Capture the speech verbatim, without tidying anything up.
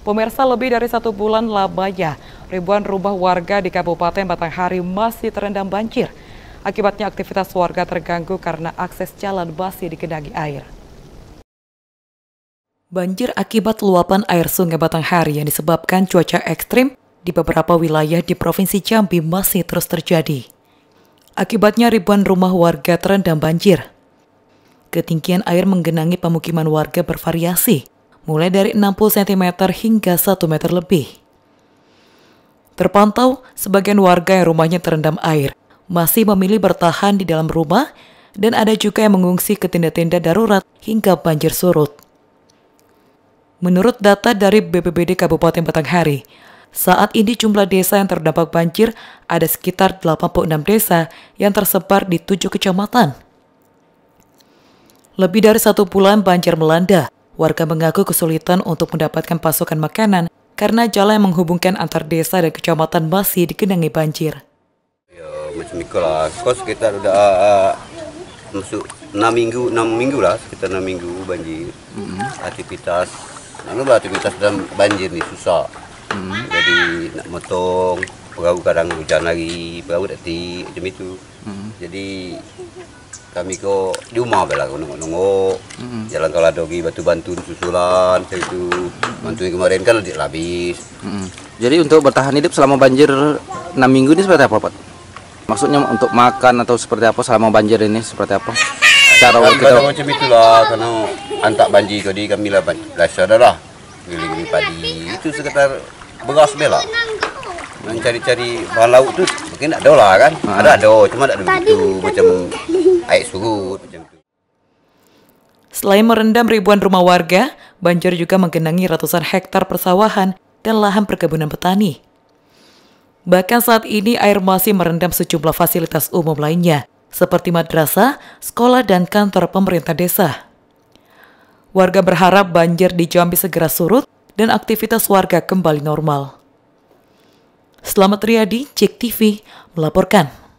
Pemirsa, lebih dari satu bulan labanya, ribuan rumah warga di Kabupaten Batanghari masih terendam banjir. Akibatnya aktivitas warga terganggu karena akses jalan masih digenangi air. Banjir akibat luapan air sungai Batanghari yang disebabkan cuaca ekstrim di beberapa wilayah di Provinsi Jambi masih terus terjadi. Akibatnya ribuan rumah warga terendam banjir. Ketinggian air menggenangi pemukiman warga bervariasi, mulai dari enam puluh sentimeter hingga satu meter lebih. Terpantau, sebagian warga yang rumahnya terendam air masih memilih bertahan di dalam rumah dan ada juga yang mengungsi ke tenda-tenda darurat hingga banjir surut. Menurut data dari B P B D Kabupaten Batanghari, saat ini jumlah desa yang terdampak banjir ada sekitar delapan puluh enam desa yang tersebar di tujuh kecamatan. Lebih dari satu bulan banjir melanda, warga mengaku kesulitan untuk mendapatkan pasokan makanan karena jalan yang menghubungkan antar desa dan kecamatan masih digenangi banjir. Ya, macam itulah, kos kita udah uh, masuk enam minggu, enam minggu lah, sekitar enam minggu banjir, mm-hmm. aktivitas. Lalu aktivitas dalam banjir nih susah, hmm. jadi nak motong, perahu kadang hujan lagi, perahu dati, macam itu. Hmm. Jadi kami kok di rumah bela nongok-nongok, hmm. jalan kalau ada lagi bantu-bantu susulan, itu hmm. bantuin kemarin kan adik habis. Hmm. Jadi untuk bertahan hidup selama banjir enam minggu ini seperti apa, Pak? Maksudnya untuk makan atau seperti apa selama banjir ini seperti apa? Cara kita macam itulah, karena antak banjir jadi kami lah biasa adalah giling-giling padi itu sekitar beras bela. Mencari-cari bahan laut tu mungkin ada lah kan, ah. ada ada, cuma tak ada begitu macam air surut macam itu. Selain merendam ribuan rumah warga, banjir juga menggenangi ratusan hektar persawahan dan lahan perkebunan petani. Bahkan saat ini air masih merendam sejumlah fasilitas umum lainnya, seperti madrasah, sekolah, dan kantor pemerintah desa. Warga berharap banjir di Jambi segera surut dan aktivitas warga kembali normal. Selamat Riyadi, J E K T V, melaporkan.